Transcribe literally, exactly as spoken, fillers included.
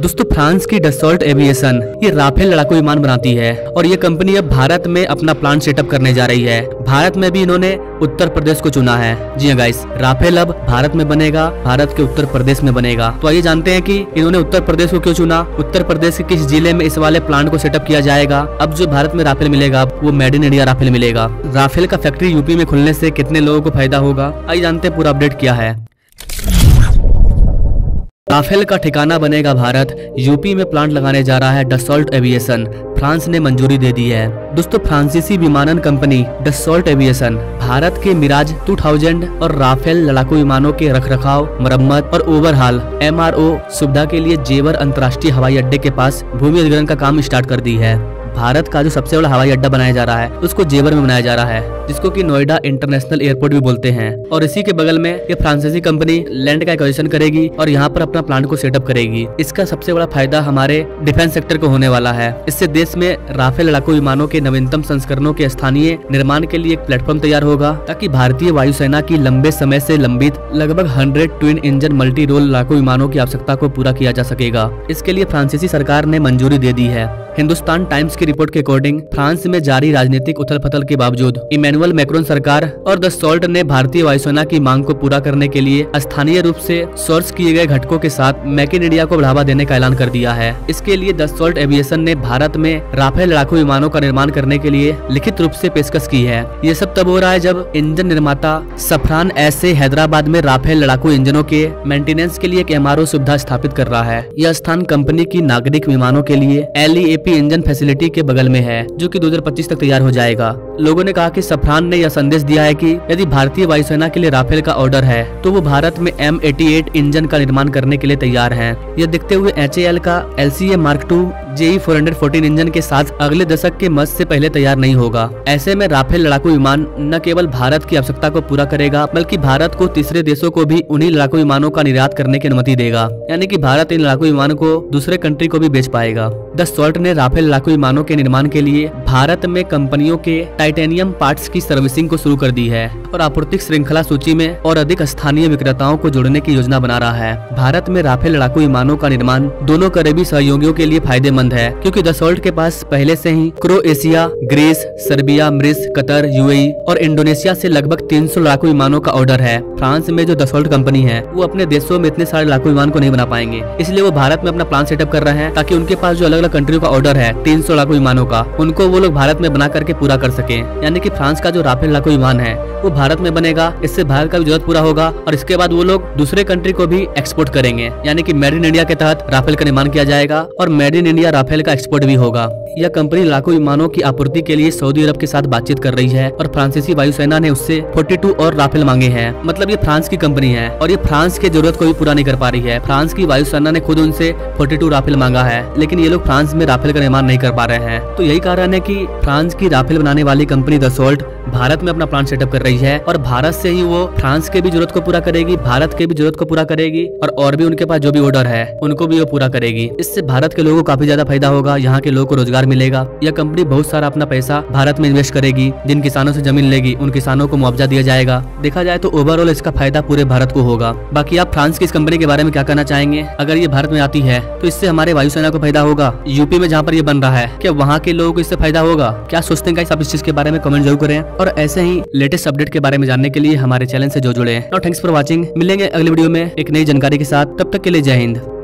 दोस्तों फ्रांस की Dassault aviation ये राफेल लड़ाकू विमान बनाती है और ये कंपनी अब भारत में अपना प्लांट सेटअप करने जा रही है। भारत में भी इन्होंने उत्तर प्रदेश को चुना है। जी हाँ गाइस, राफेल अब भारत में बनेगा, भारत के उत्तर प्रदेश में बनेगा। तो आइए जानते हैं कि इन्होंने उत्तर प्रदेश को क्यों चुना, उत्तर प्रदेश के किस जिले में इस वाले प्लांट को सेटअप किया जाएगा। अब जो भारत में राफेल मिलेगा वो मेड इन इंडिया राफेल मिलेगा। राफेल का फैक्ट्री यूपी में खुलने से कितने लोगों को फायदा होगा, आइए जानते हैं पूरा अपडेट क्या है। राफेल का ठिकाना बनेगा भारत, यूपी में प्लांट लगाने जा रहा है डसॉल्ट एविएशन, फ्रांस ने मंजूरी दे दी है। दोस्तों फ्रांसीसी विमानन कंपनी डसॉल्ट एविएशन भारत के मिराज दो हज़ार और राफेल लड़ाकू विमानों के रखरखाव, मरम्मत और ओवरहाल एम आर ओ सुविधा के लिए जेवर अंतर्राष्ट्रीय हवाई अड्डे के पास भूमि अधिग्रहण का काम स्टार्ट कर दी है। भारत का जो सबसे बड़ा हवाई अड्डा बनाया जा रहा है उसको जेवर में बनाया जा रहा है, जिसको कि नोएडा इंटरनेशनल एयरपोर्ट भी बोलते हैं। और इसी के बगल में ये फ्रांसीसी कंपनी लैंड का एक्विजिशन करेगी और यहाँ पर अपना प्लांट को सेटअप करेगी। इसका सबसे बड़ा फायदा हमारे डिफेंस सेक्टर को होने वाला है। इससे देश में राफेल लड़ाकू विमानों के नवीनतम संस्करणों के स्थानीय निर्माण के लिए एक प्लेटफॉर्म तैयार होगा, ताकि भारतीय वायुसेना की लंबे समय से लंबित लगभग hundred twin engine multi role लड़ाकू विमानों की आवश्यकता को पूरा किया जा सकेगा। इसके लिए फ्रांसीसी सरकार ने मंजूरी दे दी है। हिंदुस्तान टाइम्स की रिपोर्ट के अकॉर्डिंग फ्रांस में जारी राजनीतिक उथल पथल के बावजूद इमैनुअल मैक्रोन सरकार और डसॉल्ट ने भारतीय वायुसेना की मांग को पूरा करने के लिए स्थानीय रूप से सोर्स किए गए घटकों के साथ मेक इन इंडिया को बढ़ावा देने का ऐलान कर दिया है। इसके लिए डसॉल्ट एविएशन ने भारत में राफेल लड़ाकू विमानों का निर्माण करने के लिए लिखित रूप से पेशकश की है। ये सब तब हो रहा है जब इंजन निर्माता सफरान ऐसे हैदराबाद में राफेल लड़ाकू इंजनों के मेंटेनेंस के लिए एक एम आर ओ सुविधा स्थापित कर रहा है। यह स्थान कंपनी की नागरिक विमानों के लिए L E A P engine facility के बगल में है, जो कि दो हज़ार पच्चीस तक तैयार हो जाएगा। लोगों ने कहा कि सफरान ने यह संदेश दिया है कि यदि भारतीय वायुसेना के लिए राफेल का ऑर्डर है तो वो भारत में एम अठासी इंजन का निर्माण करने के लिए तैयार हैं। यह देखते हुए एच ए एल का L C A mark two G E four fourteen engine के साथ अगले दशक के मध्य से पहले तैयार नहीं होगा। ऐसे में राफेल लड़ाकू विमान न केवल भारत की आवश्यकता को पूरा करेगा, बल्कि भारत को तीसरे देशों को भी उन्हीं लड़ाकू विमानों का निर्यात करने की अनुमति देगा, यानी कि भारत इन लड़ाकू विमानों को दूसरे कंट्री को भी बेच पाएगा। डसॉल्ट ने राफेल लड़ाकू विमानों के निर्माण के लिए भारत में कंपनियों के टाइटेनियम पार्ट्स की सर्विसिंग को शुरू कर दी है और आपूर्ति श्रृंखला सूची में और अधिक स्थानीय विक्रेताओं को जोड़ने की योजना बना रहा है। भारत में राफेल लड़ाकू विमानों का निर्माण दोनों करीबी सहयोगियों के लिए फायदेमंद है, क्योंकि डसॉल्ट के पास पहले से ही क्रोएशिया, ग्रीस, सर्बिया, मिर्स, कतर, यू ए ई और इंडोनेशिया से लगभग तीन सौ लड़ाकू विमानों का ऑर्डर है। फ्रांस में जो डसॉल्ट कंपनी है वो अपने देशों में इतने सारे लड़ाकू विमान को नहीं बना पाएंगे, इसलिए वो भारत में अपना प्लान सेटअप कर रहे हैं, ताकि उनके पास जो अलग अलग कंट्री का ऑर्डर है तीन सौ लड़ाकू विमानों का, उनको वो लोग भारत में बना करके पूरा कर सके। यानी की फ्रांस का जो राफेल लड़ाकू विमान है वो भारत में बनेगा, इससे भारत का भी जरूरत पूरा होगा और इसके बाद वो लोग दूसरे कंट्री को भी एक्सपोर्ट करेंगे। यानी कि मेड इन इंडिया के तहत राफेल का निर्माण किया जाएगा और मेड इन इंडिया राफेल का एक्सपोर्ट भी होगा। यह कंपनी लाखों विमानों की आपूर्ति के लिए सऊदी अरब के साथ बातचीत कर रही है और फ्रांसीसी वायुसेना ने उससे बयालीस और राफेल मांगे हैं। मतलब ये फ्रांस की कंपनी है और ये फ्रांस की जरूरत को भी पूरा नहीं कर पा रही है। फ्रांस की वायुसेना ने खुद उनसे बयालीस राफेल मांगा है, लेकिन ये लोग फ्रांस में राफेल का निर्माण नहीं कर पा रहे हैं। तो यही कारण है की फ्रांस की राफेल बनाने वाली कंपनी डसॉल्ट भारत में अपना प्लांट सेटअप कर रही है और भारत से ही वो फ्रांस के भी जरूरत को पूरा करेगी, भारत के भी जरूरत को पूरा करेगी और और भी उनके पास जो भी ऑर्डर है उनको भी वो पूरा करेगी। इससे भारत के लोगों को काफी ज्यादा फायदा होगा, यहाँ के लोगों को रोजगार मिलेगा। यह कंपनी बहुत सारा अपना पैसा भारत में इन्वेस्ट करेगी, जिन किसानों से जमीन लेगी उन किसानों को मुआवजा दिया जाएगा। देखा जाए तो ओवरऑल इसका फायदा पूरे भारत को होगा। बाकी आप फ्रांस की इस कंपनी के बारे में क्या कहना चाहेंगे? अगर ये भारत में आती है तो इससे हमारे वायुसेना को फायदा होगा, यूपी में जहाँ पर ये बन रहा है क्या वहाँ के लोगों को इससे फायदा होगा? क्या सोचते हैं आप इस चीज के बारे में? कमेंट जरूर करें और ऐसे ही लेटेस्ट अपडेट के बारे में जानने के लिए हमारे चैनल से जो जुड़े। नाउ थैंक्स फॉर वाचिंग, मिलेंगे अगले वीडियो में एक नई जानकारी के साथ, तब तक के लिए जय हिंद।